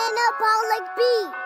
Anabolic Beatz.